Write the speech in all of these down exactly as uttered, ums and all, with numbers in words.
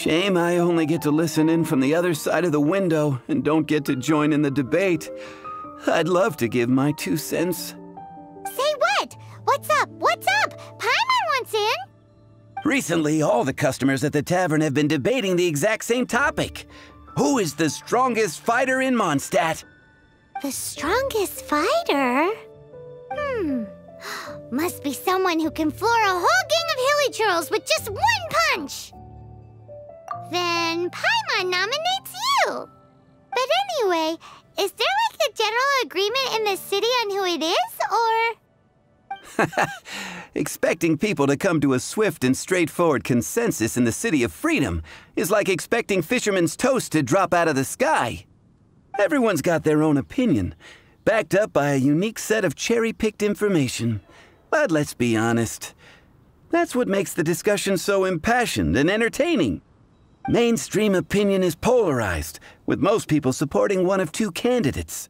Shame I only get to listen in from the other side of the window and don't get to join in the debate. I'd love to give my two cents. Say what? What's up? What's up? Paimon wants in! Recently, all the customers at the tavern have been debating the exact same topic. Who is the strongest fighter in Mondstadt? The strongest fighter? Hmm. Must be someone who can floor a whole gang of Hilichurls with just one punch! Then Paimon nominates you! But anyway, is there like a general agreement in the city on who it is, or...? Expecting people to come to a swift and straightforward consensus in the City of Freedom is like expecting Fisherman's Toast to drop out of the sky. Everyone's got their own opinion, backed up by a unique set of cherry-picked information. But let's be honest, that's what makes the discussion so impassioned and entertaining. Mainstream opinion is polarized, with most people supporting one of two candidates.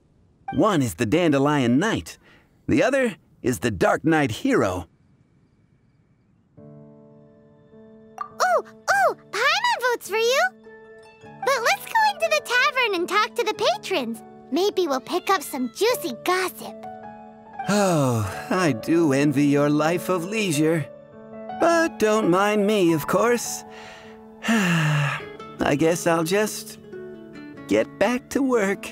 One is the Dandelion Knight. The other is the Dark Knight hero. Ooh, ooh, Paimon votes for you! But let's go into the tavern and talk to the patrons. Maybe we'll pick up some juicy gossip. Oh, I do envy your life of leisure. But don't mind me, of course. I guess I'll just get back to work.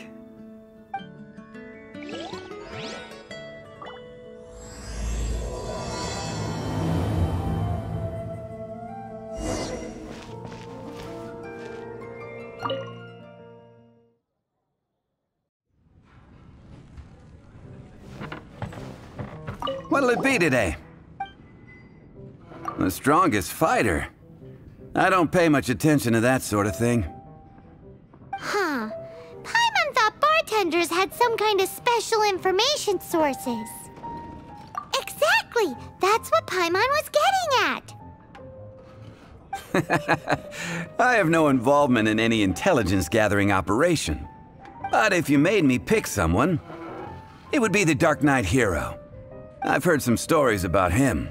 What'll it be today? The strongest fighter? I don't pay much attention to that sort of thing. Huh. Paimon thought bartenders had some kind of special information sources. Exactly! That's what Paimon was getting at! I have no involvement in any intelligence-gathering operation. But if you made me pick someone, it would be the Dark Knight hero. I've heard some stories about him.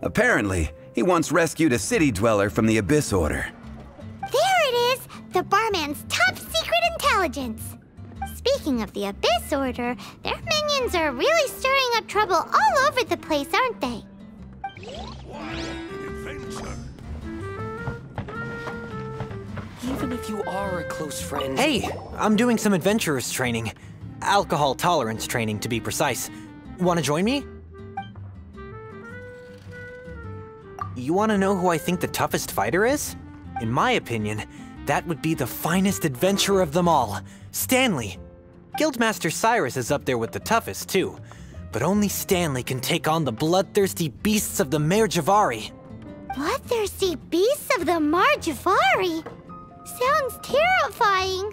Apparently, he once rescued a city dweller from the Abyss Order. There it is! The barman's top secret intelligence! Speaking of the Abyss Order, their minions are really stirring up trouble all over the place, aren't they? Even if you are a close friend... Hey! I'm doing some adventurous training. Alcohol tolerance training, to be precise. Wanna join me? You want to know who I think the toughest fighter is? In my opinion, that would be the finest adventurer of them all, Stanley. Guildmaster Cyrus is up there with the toughest, too. But only Stanley can take on the bloodthirsty beasts of the Marjivari. Bloodthirsty beasts of the Marjivari? Sounds terrifying.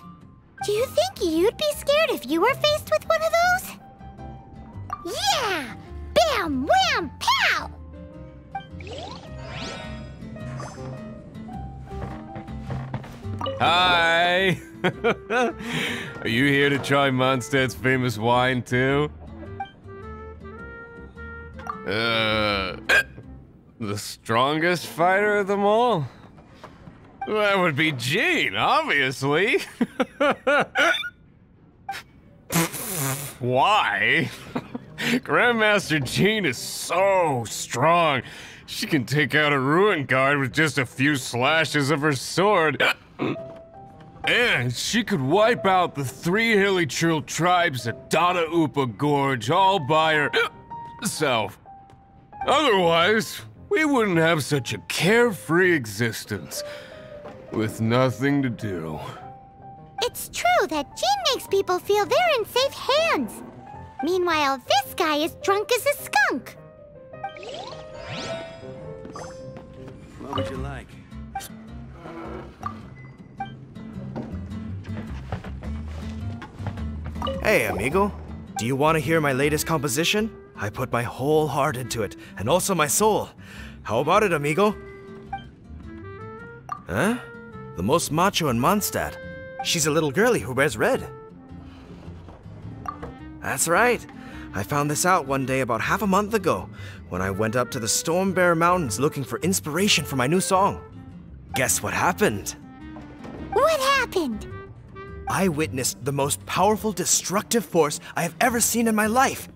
Do you think you'd be scared if you were faced with one of those? Yeah! Bam, wham, pow! Hi! Are you here to try Mondstadt's famous wine, too? Uh... The strongest fighter of them all? That would be Jean, obviously! Why? Grandmaster Jean is so strong. She can take out a Ruin Guard with just a few slashes of her sword. And she could wipe out the three Hilichurl tribes at Dadaupa Gorge all by herself. Otherwise, we wouldn't have such a carefree existence with nothing to do. It's true that Jean makes people feel they're in safe hands. Meanwhile, this guy is drunk as a skunk. What would you like? Hey, amigo. Do you want to hear my latest composition? I put my whole heart into it, and also my soul. How about it, amigo? Huh? The most macho in Mondstadt. She's a little girlie who wears red. That's right. I found this out one day about half a month ago, when I went up to the Stormbear Mountains looking for inspiration for my new song. Guess what happened? What happened? I witnessed the most powerful destructive force I have ever seen in my life.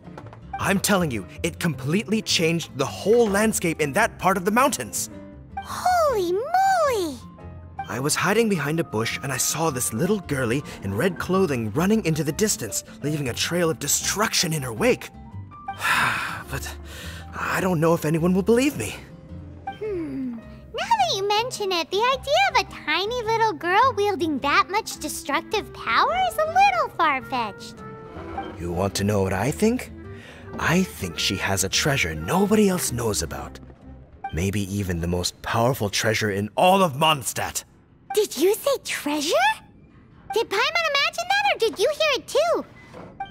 I'm telling you, it completely changed the whole landscape in that part of the mountains. Holy moly! I was hiding behind a bush and I saw this little girlie in red clothing running into the distance, leaving a trail of destruction in her wake. But I don't know if anyone will believe me. Hmm. Now that you mention it, the idea of a tiny little girl wielding that much destructive power is a little far-fetched. You want to know what I think? I think she has a treasure nobody else knows about. Maybe even the most powerful treasure in all of Mondstadt. Did you say treasure? Did Paimon imagine that, or did you hear it too?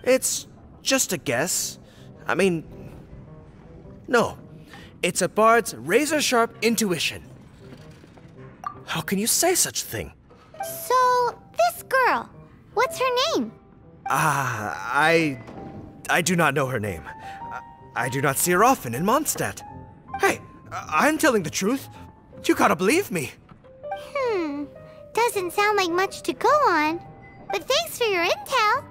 It's just a guess. I mean, no. It's a bard's razor-sharp intuition. How can you say such a thing? So, this girl, what's her name? Ah, uh, I... I do not know her name. I, I do not see her often in Mondstadt. Hey, I'm telling the truth. You gotta believe me. Hmm. Doesn't sound like much to go on. But thanks for your intel.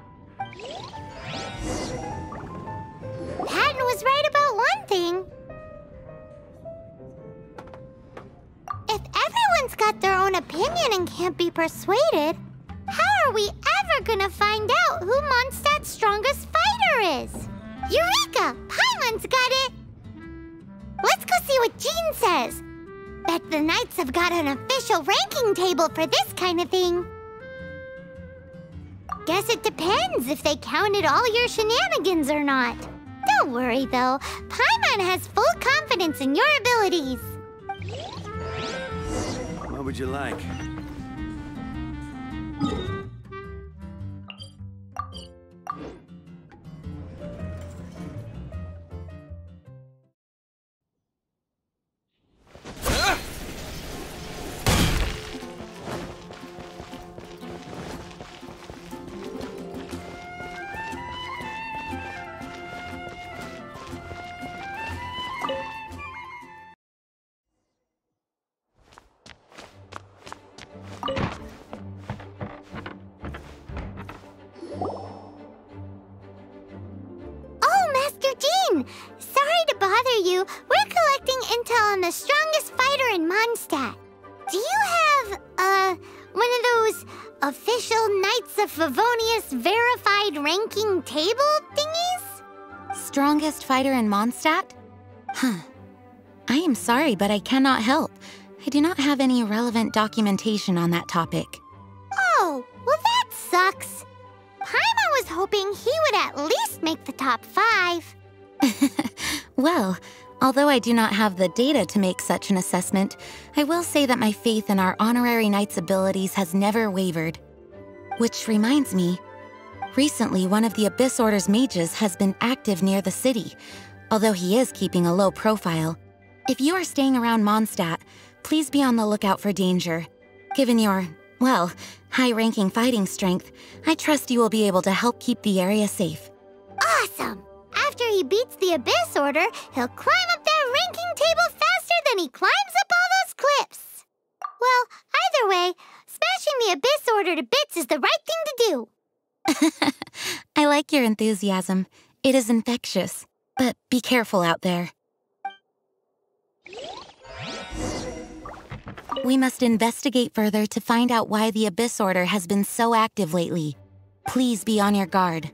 Patton was right about one thing. If everyone's got their own opinion and can't be persuaded, how are we ever gonna find out who Mondstadt's strongest fighter is? Eureka! Paimon's got it! Let's go see what Jean says. Bet the Knights have got an official ranking table for this kind of thing. Guess it depends if they counted all your shenanigans or not. Don't worry though, Paimon has full confidence in your abilities. What would you like? Fighter in Mondstadt? Huh. I am sorry, but I cannot help. I do not have any relevant documentation on that topic. Oh, well that sucks. Paimon was hoping he would at least make the top five. Well, although I do not have the data to make such an assessment, I will say that my faith in our honorary knight's abilities has never wavered. Which reminds me, recently, one of the Abyss Order's mages has been active near the city, although he is keeping a low profile. If you are staying around Mondstadt, please be on the lookout for danger. Given your, well, high-ranking fighting strength, I trust you will be able to help keep the area safe. Awesome! After he beats the Abyss Order, he'll climb up that ranking table faster than he climbs up all those cliffs! Well, either way, smashing the Abyss Order to bits is the right thing to do! I like your enthusiasm. It is infectious. But be careful out there. We must investigate further to find out why the Abyss Order has been so active lately. Please be on your guard.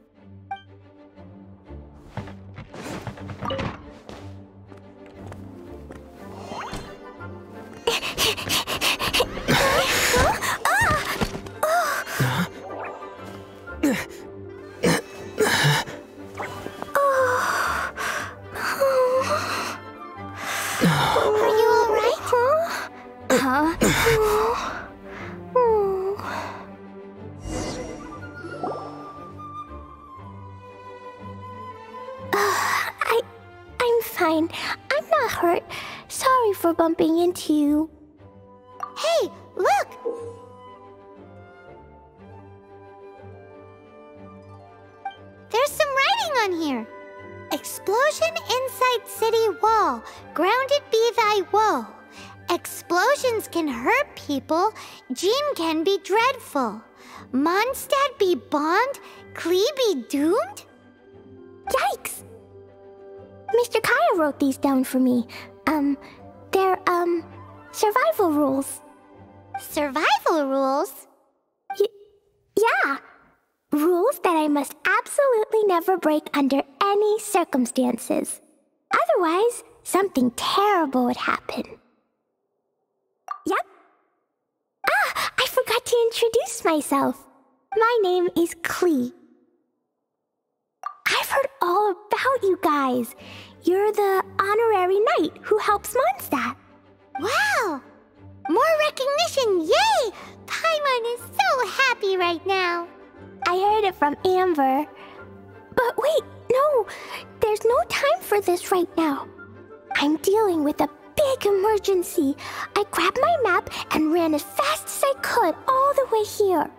Bumping into you. Hey, look! There's some writing on here. Explosion inside city wall. Grounded be thy woe. Explosions can hurt people. Jean can be dreadful. Mondstadt be bombed. Klee be doomed? Yikes! Mister Kaeya wrote these down for me. Um, they're, um, survival rules. Survival rules? Y yeah. Rules that I must absolutely never break under any circumstances. Otherwise, something terrible would happen. Yep. Ah, I forgot to introduce myself. My name is Klee. I've heard all about you guys. You're the honorary knight who helps Mondstadt. Wow! More recognition, yay! Paimon is so happy right now. I heard it from Amber. But wait, no, there's no time for this right now. I'm dealing with a big emergency. I grabbed my map and ran as fast as I could all the way here.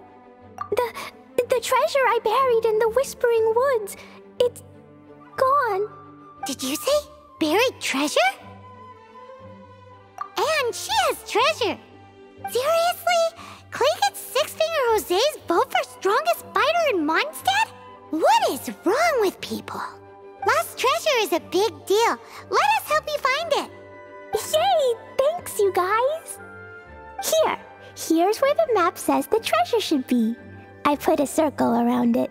The, the treasure I buried in the Whispering Woods, it's gone. Did you say buried treasure? And she has treasure. Seriously? Klee gets six-finger Jose's vote for strongest fighter in Mondstadt? What is wrong with people? Lost treasure is a big deal. Let us help you find it. Yay! Thanks, you guys. Here. Here's where the map says the treasure should be. I put a circle around it.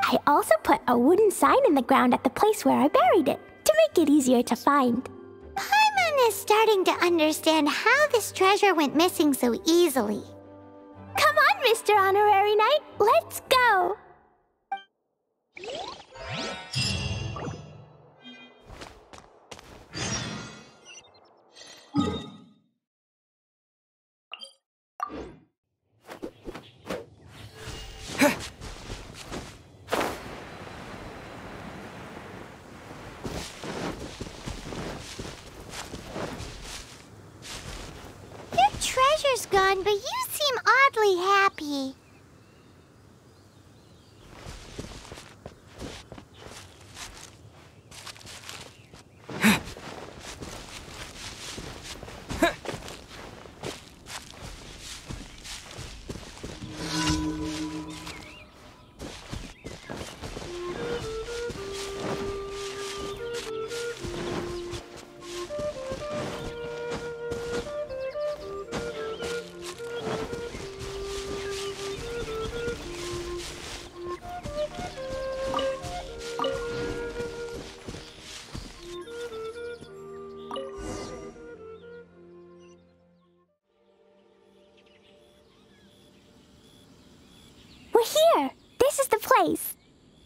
I also put a wooden sign in the ground at the place where I buried it to make it easier to find. Paimon is starting to understand how this treasure went missing so easily. Come on, Mister Honorary Knight, let's go! Treasure's gone, but you seem oddly happy.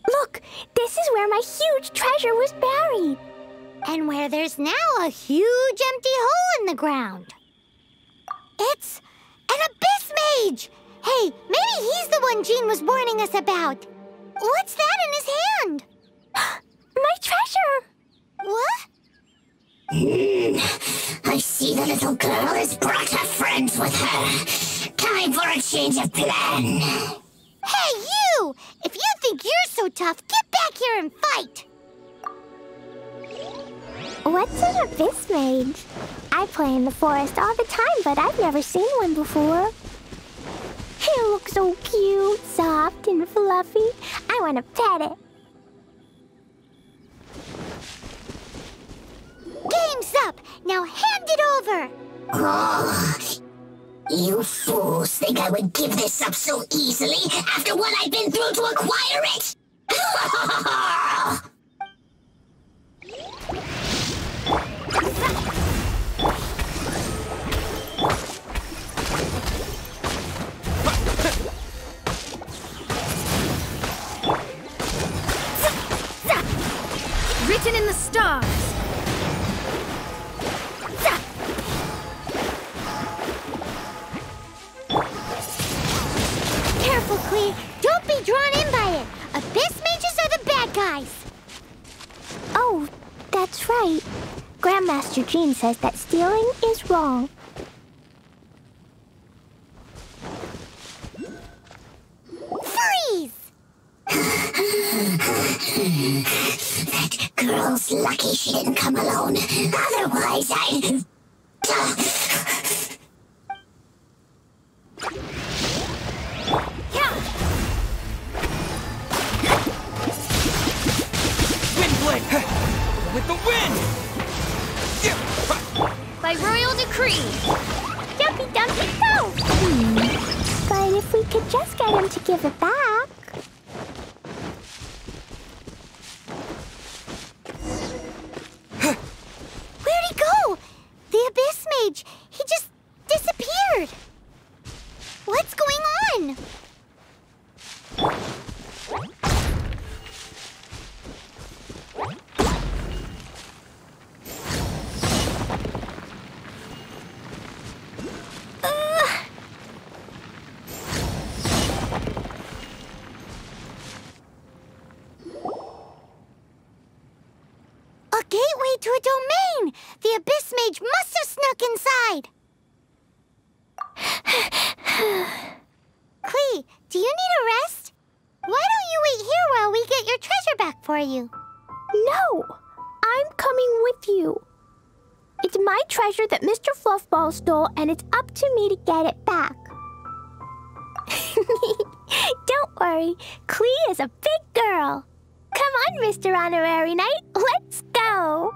Look, this is where my huge treasure was buried. And where there's now a huge empty hole in the ground. It's an Abyss Mage! Hey, maybe he's the one Jean was warning us about. What's that in his hand? My treasure! What? Mm, I see the little girl has brought her friends with her. Time for a change of plan. Hey, you! If you think you're so tough, get back here and fight! What's an Abyss Mage? I play in the forest all the time, but I've never seen one before. It looks so cute, soft, and fluffy. I want to pet it. Game's up! Now hand it over! Oh. You fools think I would give this up so easily after what I've been through to acquire it? Written in the stars. Klee, don't be drawn in by it. Abyss mages are the bad guys. Oh, that's right. Grandmaster Jean says that stealing is wrong. Freeze! That girl's lucky she didn't come alone. Otherwise, I'd... Stole, and it's up to me to get it back. Don't worry, Klee is a big girl. Come on, Mister Honorary Knight, let's go.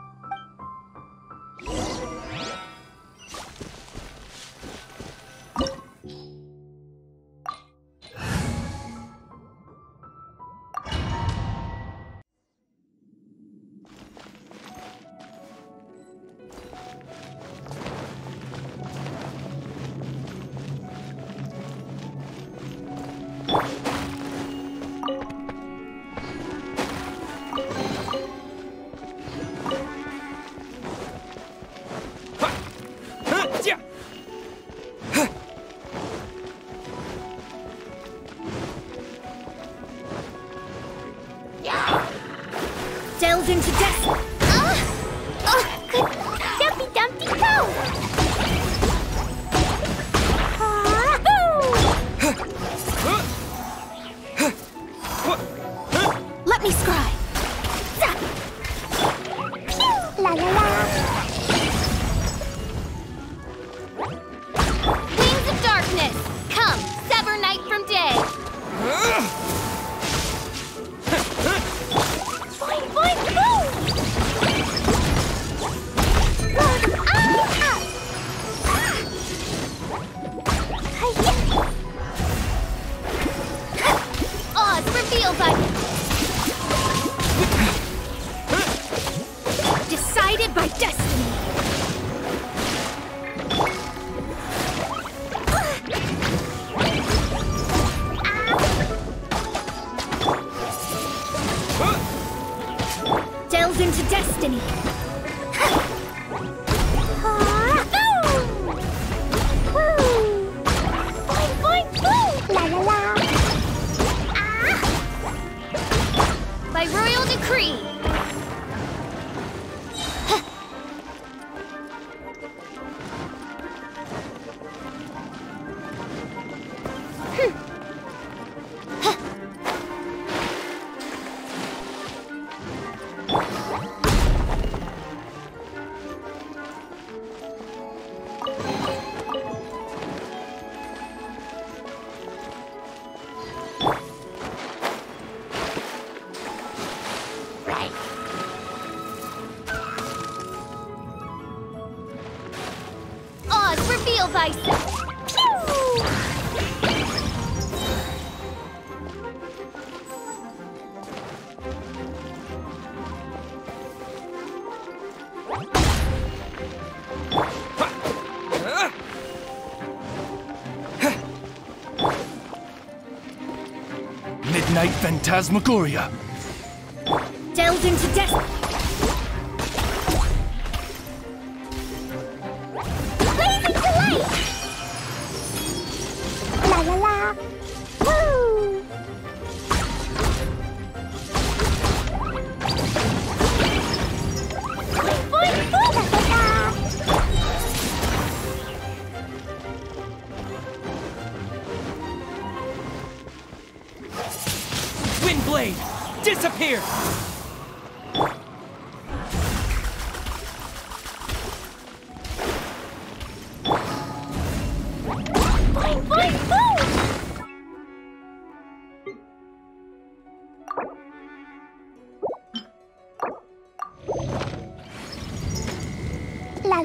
Phantasmagoria. Delved into death.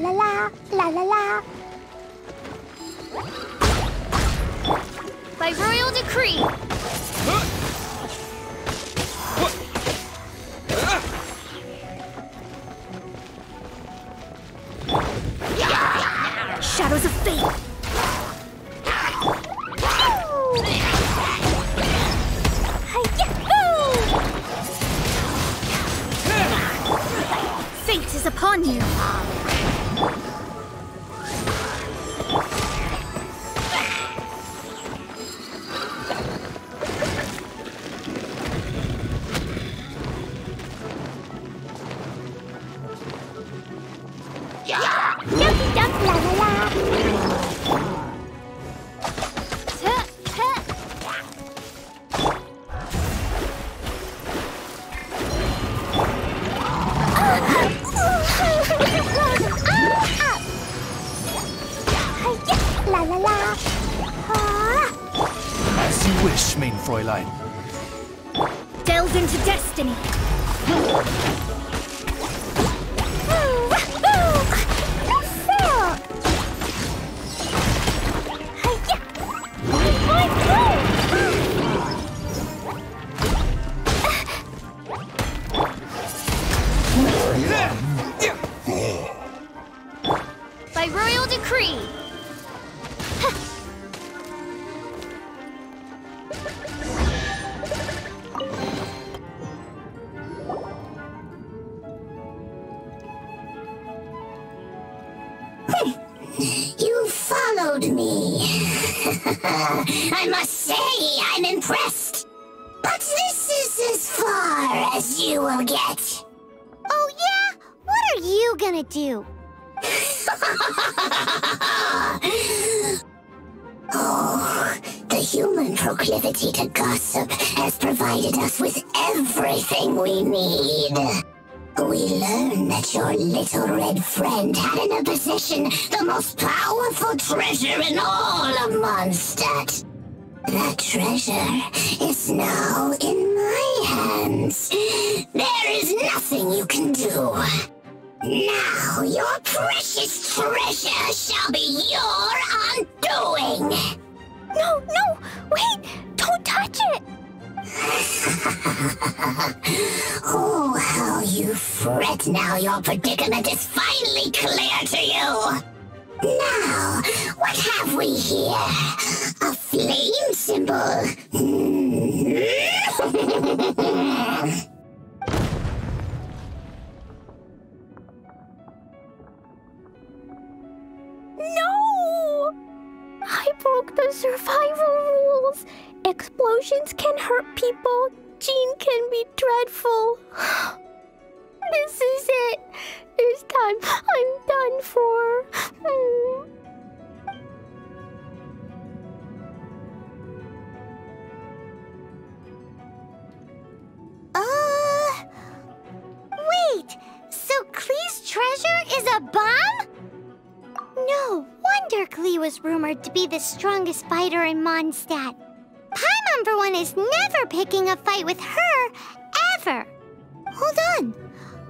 la la, la la la. By royal decree. Huh? What? Ah! Yeah! Shadows of fate. Fate is upon you. Delve into destiny. By royal decree. I must say, I'm impressed. But this is as far as you will get. Oh, yeah? What are you gonna do? Oh, the human proclivity to gossip has provided us with everything we need. We learned that your little red friend had in her possession the most powerful treasure in all of Mondstadt. That treasure is now in my hands. There is nothing you can do. Now your precious treasure shall be your undoing. No, no, wait, don't touch it. Oh, how you fret now your predicament is finally clear to you! Now, what have we here? A flame symbol! No! I broke the survival rules! Explosions can hurt people. Jean can be dreadful. This is it. This time, I'm done for. Mm. Uh... Wait! So Klee's treasure is a bomb? No wonder Klee was rumored to be the strongest fighter in Mondstadt. Paimon, for one, is never picking a fight with her, ever. Hold on.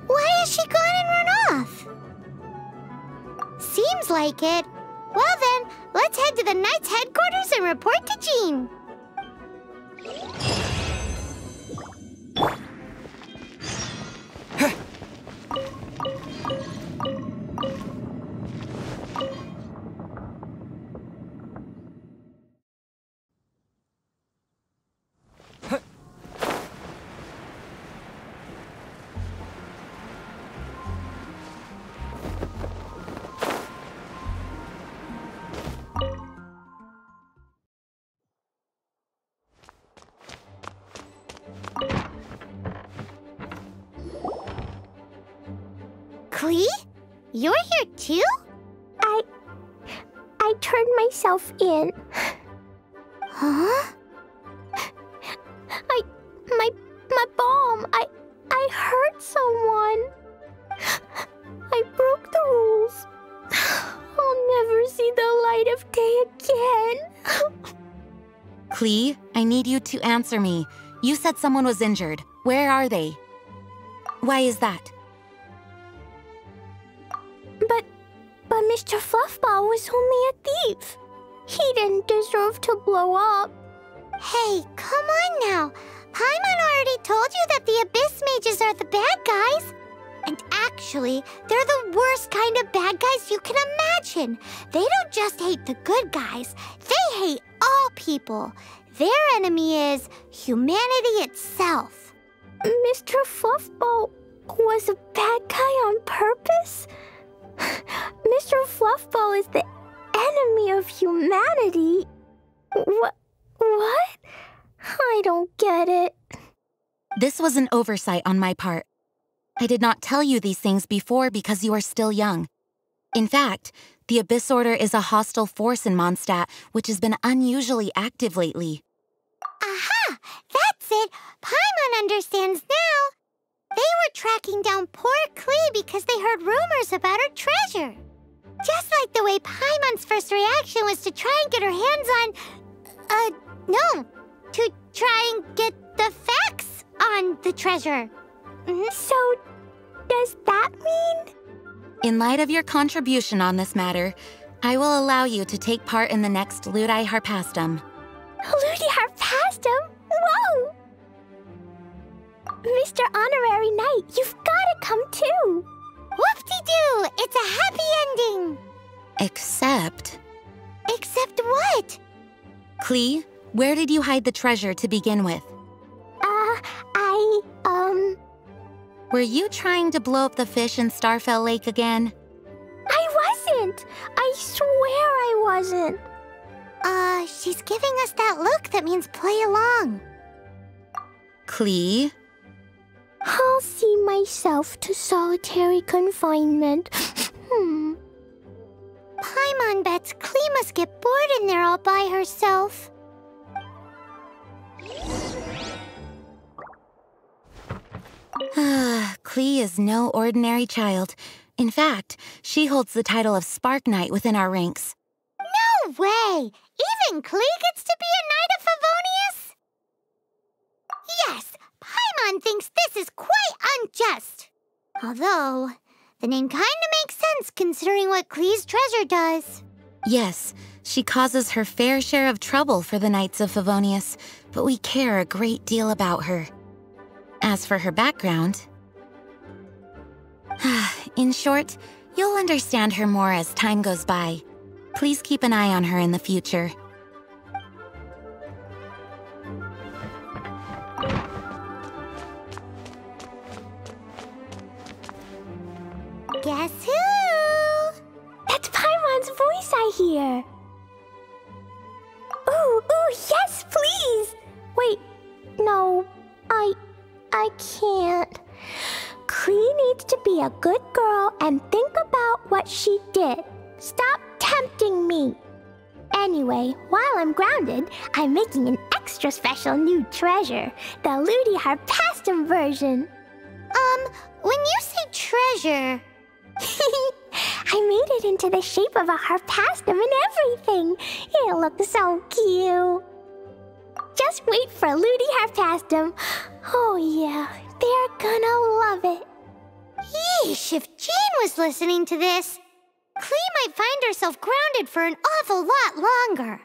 Why has she gone and run off? Seems like it. Well then, let's head to the Knight's headquarters and report to Jean. Klee? You're here too? I... I turned myself in. Huh? I... My... my bomb. I... I hurt someone. I broke the rules. I'll never see the light of day again. Klee, I need you to answer me. You said someone was injured. Where are they? Why is that? Mister Fluffball was only a thief. He didn't deserve to blow up. Hey, come on now. Paimon already told you that the Abyss Mages are the bad guys. And actually, they're the worst kind of bad guys you can imagine. They don't just hate the good guys. They hate all people. Their enemy is humanity itself. Mister Fluffball was a bad guy on purpose? Mister Fluffball is the enemy of humanity? What? What? I don't get it. This was an oversight on my part. I did not tell you these things before because you are still young. In fact, the Abyss Order is a hostile force in Mondstadt, which has been unusually active lately. Aha! That's it! Paimon understands now! They were tracking down poor Klee because they heard rumors about her treasure. Just like the way Paimon's first reaction was to try and get her hands on... Uh, no. To try and get the facts on the treasure. Mm-hmm. So, does that mean... In light of your contribution on this matter, I will allow you to take part in the next Ludi Harpastum. Ludi Harpastum? Whoa! Mister Honorary Knight, you've gotta come too! Whoop-de-doo! It's a happy ending! Except... Except what? Klee, where did you hide the treasure to begin with? Uh, I, um... Were you trying to blow up the fish in Starfell Lake again? I wasn't! I swear I wasn't! Uh, she's giving us that look that means play along. Klee? I'll see myself to solitary confinement. hmm. Paimon bets Klee must get bored in there all by herself. Klee is no ordinary child. In fact, she holds the title of Spark Knight within our ranks. No way! Even Klee gets to be a Knight of Favonius? Yes! Paimon thinks this is quite unjust. Although, the name kinda makes sense considering what Klee's treasure does. Yes, she causes her fair share of trouble for the Knights of Favonius, but we care a great deal about her. As for her background... In short, you'll understand her more as time goes by. Please keep an eye on her in the future. Guess who? That's Paimon's voice I hear. Ooh, ooh, yes, please! Wait, no, I... I can't. Klee needs to be a good girl and think about what she did. Stop tempting me. Anyway, while I'm grounded, I'm making an extra special new treasure. The Ludi Harpastum version. Um, when you say treasure... I made it into the shape of a harpastum and everything. It looked so cute. Just wait for Ludi Harpastum. Oh yeah, they're gonna love it. Yeesh, if Jean was listening to this, Klee might find herself grounded for an awful lot longer.